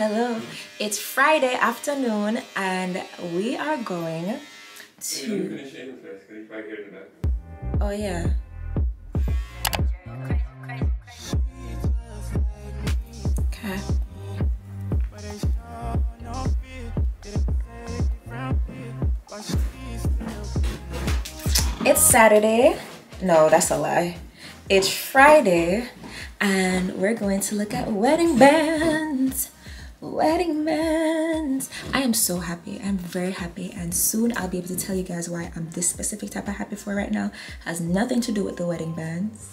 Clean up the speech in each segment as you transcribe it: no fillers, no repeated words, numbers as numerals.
Hello, it's Friday afternoon and we are going to... Oh yeah. Okay. It's Saturday. No, that's a lie. It's Friday and we're going to look at wedding bands. Wedding bands. I am so happy. I'm very happy, and soon I'll be able to tell you guys why I'm this specific type of happy for right now. Has nothing to do with the wedding bands,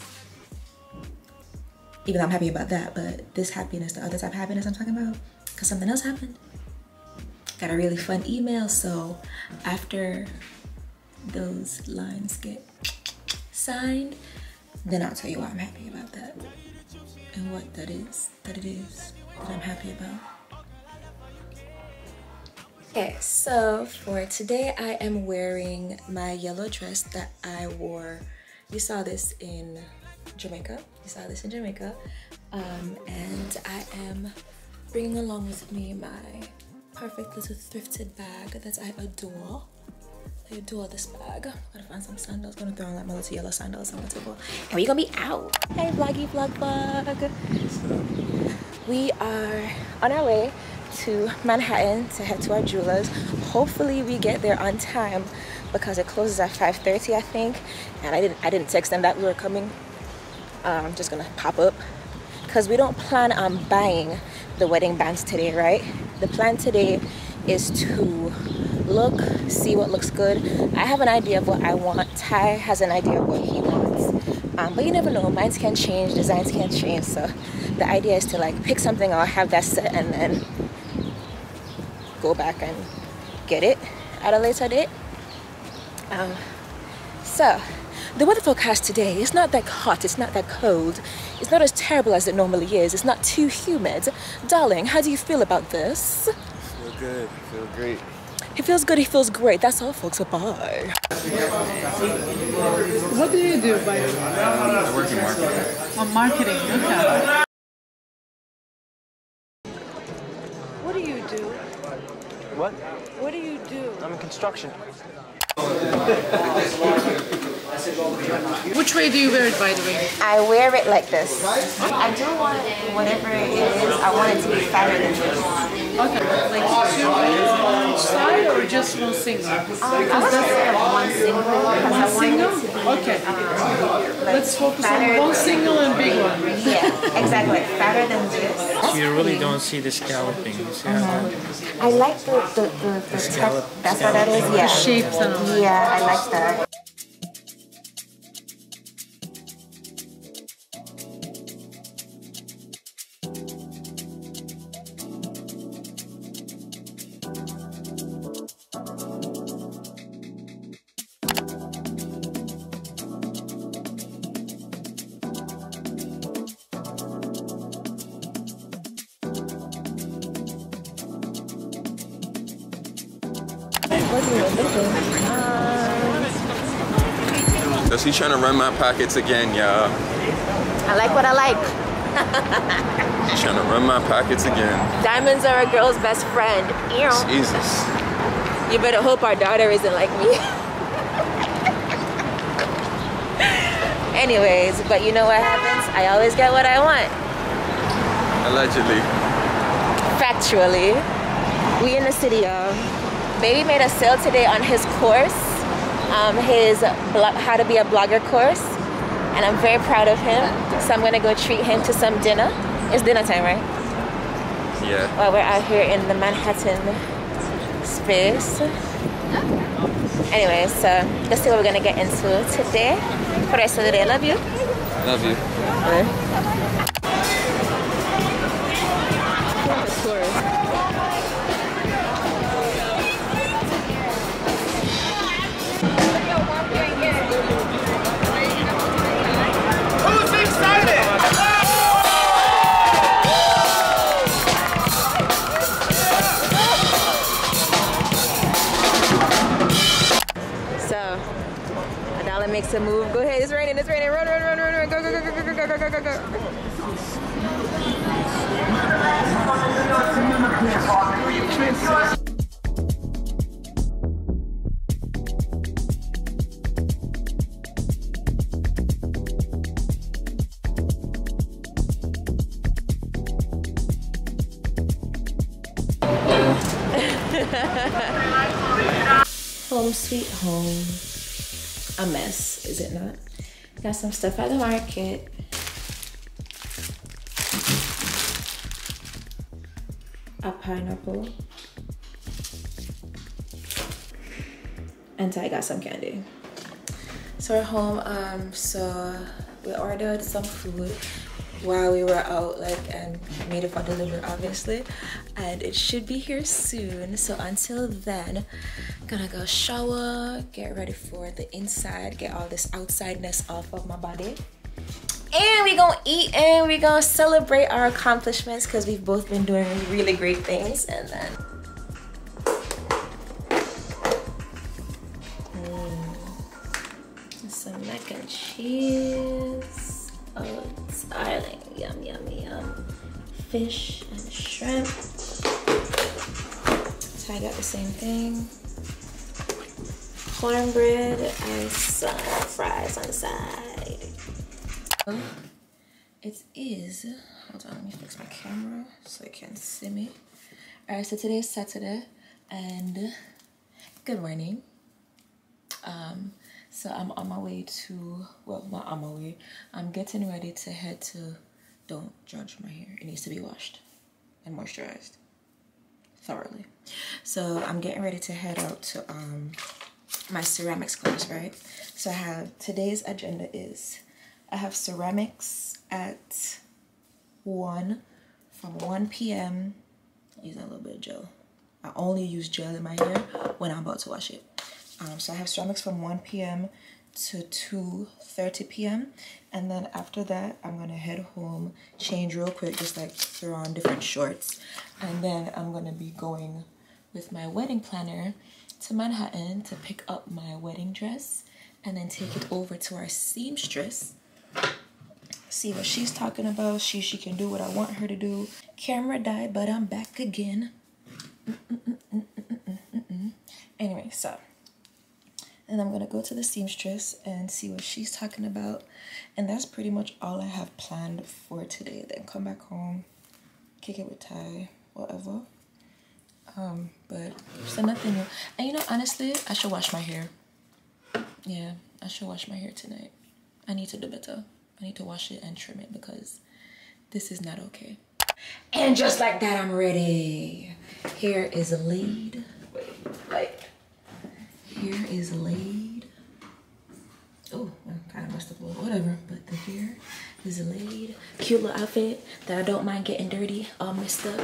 even though I'm happy about that, but this happiness, the other type of happiness I'm talking about, because something else happened. Got a really fun email, so after those lines get signed, then I'll tell you why I'm happy about that and what that is that it is that I'm happy about. Okay, so for today I am wearing my yellow dress that I wore. You saw this in Jamaica. And I am bringing along with me my perfect little thrifted bag that I adore. I adore this bag. I'm gonna find some sandals. I'm gonna throw on like my little yellow sandals on the table. And we're gonna be out. Hey, vloggy vlog vlog. We are on our way to Manhattan to head to our jewelers. Hopefully we get there on time because it closes at 5:30, I think. And I didn't text them that we were coming. I'm just gonna pop up because we don't plan on buying the wedding bands today, right? The plan today is to look, see what looks good. I have an idea of what I want. Ty has an idea of what he wants, but you never know. Minds can change, designs can change. So the idea is to like pick something or have that set and then go back and get it at a later date. So the weather forecast today is not that hot, it's not that cold, it's not as terrible as it normally is, it's not too humid. Darling, how do you feel about this? I feel good, I feel great. He feels good, he feels great. That's all, folks. Bye. What do you do, buddy? I work in marketing. On marketing, okay. What do you do? What? What do you do? I'm in construction. Which way do you wear it, by the way? I wear it like this. I do want whatever it is, I want it to be fatter than this. Okay, like 2 inches on each side or just one single? I want to have one single. One single? Okay. Let's focus on one single and big one. Yeah, exactly. Fatter than this. So you really don't see the scalloping. I like the scallop. That's what that is, yeah. The shapes and all. Yeah, I like that. Does he trying to run my pockets again, y'all? I like what I like. He's trying to run my pockets again. Diamonds are a girl's best friend. Ew. Jesus. You better hope our daughter isn't like me. Anyways, but you know what happens? I always get what I want. Allegedly. Factually. We in the city, y'all. Baby made a sale today on his course, his how to be a blogger course, and I'm very proud of him. So I'm gonna go treat him to some dinner. It's dinner time, right? Yeah. While we're out here in the Manhattan space. Anyway, so let's see what we're gonna get into today. For the rest of the day, love you. Love you. Makes a move. Go ahead. It's raining. It's raining. Run, run, run, run, run. Go, go, go, go, go, go, go, go, go, go. experiences. Home sweet home. A mess, is it not? Got some stuff at the market. A pineapple. And I got some candy. So we're home, so we ordered some food while we were out, and made it for delivery, obviously, and it should be here soon. So until then, gonna go shower, get ready for the inside, get all this outsideness off of my body, and we gonna eat and we gonna celebrate our accomplishments because we've both been doing really great things. And then some mac and cheese. Oh, it's darling. Yum, yum, yum. Fish and shrimp. So I got the same thing. Cornbread and some fries on the side. It is, hold on, let me fix my camera so you can see me. All right, so today is Saturday and good morning. So I'm on my way to, well, not on my way, I'm getting ready to head to, don't judge my hair, it needs to be washed and moisturized thoroughly. So I'm getting ready to head out to my ceramics class, right? So I have, today's agenda is, I have ceramics at 1, from 1 p.m. Using a little bit of gel. I only use gel in my hair when I'm about to wash it. So I have ceramics from 1 p.m. to 2:30 p.m. And then after that, I'm going to head home, change real quick, just like throw on different shorts. And then I'm going to be going with my wedding planner to Manhattan to pick up my wedding dress and then take it over to our seamstress. See what she's talking about. She can do what I want her to do. Camera died, but I'm back again. Anyway, so... and I'm going to go to the seamstress and see what she's talking about. And that's pretty much all I have planned for today. Then come back home, kick it with Ty, whatever. But so nothing new. And you know, honestly, I should wash my hair. Yeah, I should wash my hair tonight. I need to do better. I need to wash it and trim it because this is not okay. And just like that, I'm ready. Here is a lead. Hair is laid. Oh, I kind of messed up a little, whatever. But the hair is laid. Cute little outfit that I don't mind getting dirty, all messed up.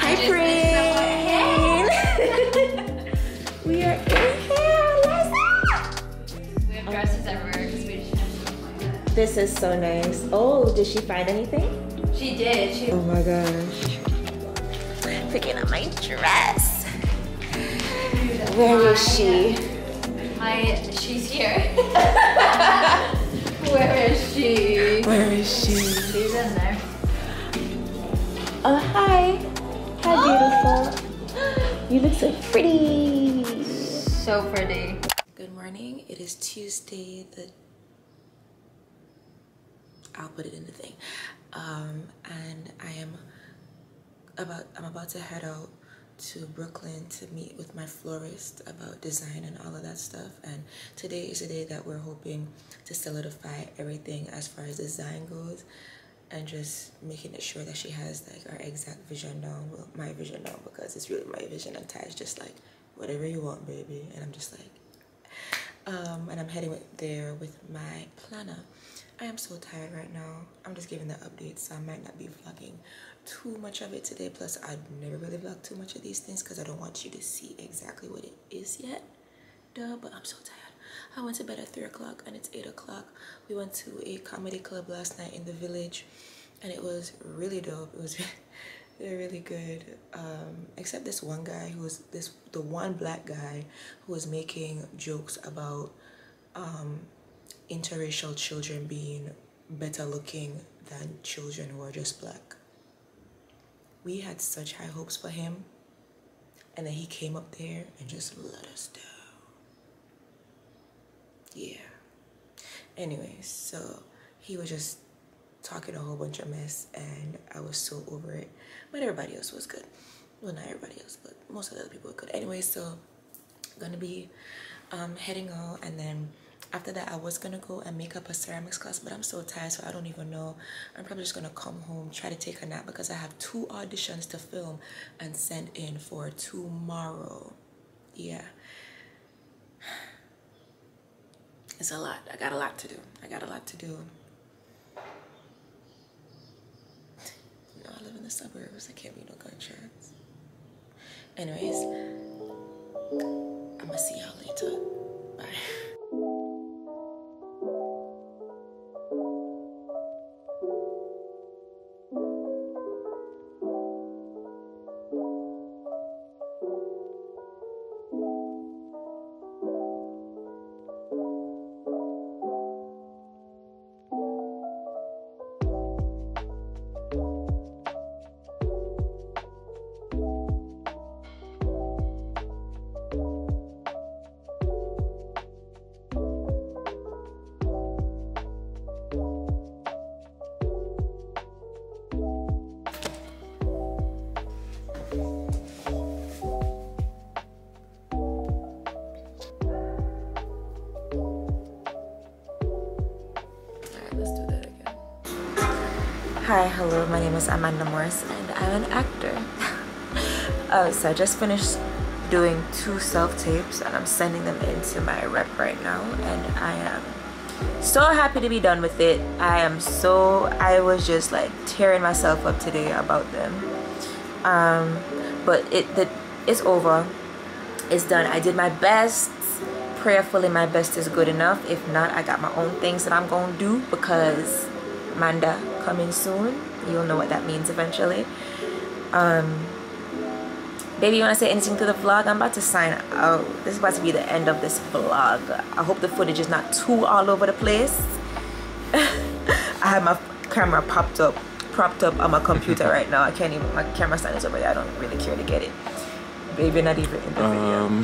Hi, friend. We are in here. Let's go. We have dresses everywhere because we just have stuff like that. This is so nice. Oh, did she find anything? She did. Oh my gosh. Picking up my dress. Where is she? She's here. Where is she? Where is she? She's in there. Oh, hi. Hi, beautiful. You look so pretty. So pretty. Good morning. It is Tuesday the... I'll put it in the thing. And I'm about to head out to Brooklyn to meet with my florist about design and all of that stuff. And today is the day that we're hoping to solidify everything as far as design goes. And just making it sure that she has like our exact vision down, well, my vision down, because it's really my vision. And Ty's just like, whatever you want, baby. And I'm just like, And I'm heading there with my planner. I am so tired right now. I'm just giving the updates, so I might not be vlogging too much of it today. Plus, I never really vlog too much of these things because I don't want you to see exactly what it is yet. Duh, but I'm so tired. I went to bed at 3 o'clock and it's 8 o'clock. We went to a comedy club last night in the village and it was really dope. It was really good, except this one guy who was the one black guy who was making jokes about interracial children being better looking than children who are just black. We had such high hopes for him, and then he came up there and just let us down. Yeah, anyway, so he was just talking a whole bunch of mess and I was so over it, but everybody else was good. Well, not everybody else, but most of the other people were good. Anyway, so I'm gonna be heading out, and then after that I was gonna go and make up a ceramics class, but I'm so tired, so I don't even know. I'm probably just gonna come home, try to take a nap, because I have 2 auditions to film and send in for tomorrow. Yeah, it's a lot. I got a lot to do. I live in the suburbs. I can't be no gun insurance. Anyways, I'm gonna see y'all later. Bye. Hi, hello, my name is Amanda Morris and I'm an actor. So I just finished doing 2 self-tapes and I'm sending them into my rep right now, and I am so happy to be done with it. I was just like tearing myself up today about them. But it's over. It's done. I did my best. Prayerfully, my best is good enough. If not, I got my own things that I'm gonna do, because Amanda coming soon. You'll know what that means eventually. Baby, you want to say anything to the vlog? I'm about to sign out. This is about to be the end of this vlog. I hope the footage is not too all over the place. I have my camera propped up on my computer right now. I can't even, my camera stand is over there. I don't really care to get it. Baby, not even in the video.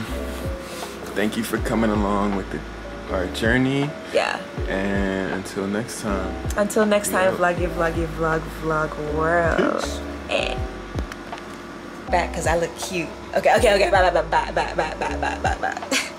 Thank you for coming along with the our journey. Yeah, and until next time, vlog world. Back, because I look cute. Okay, bye.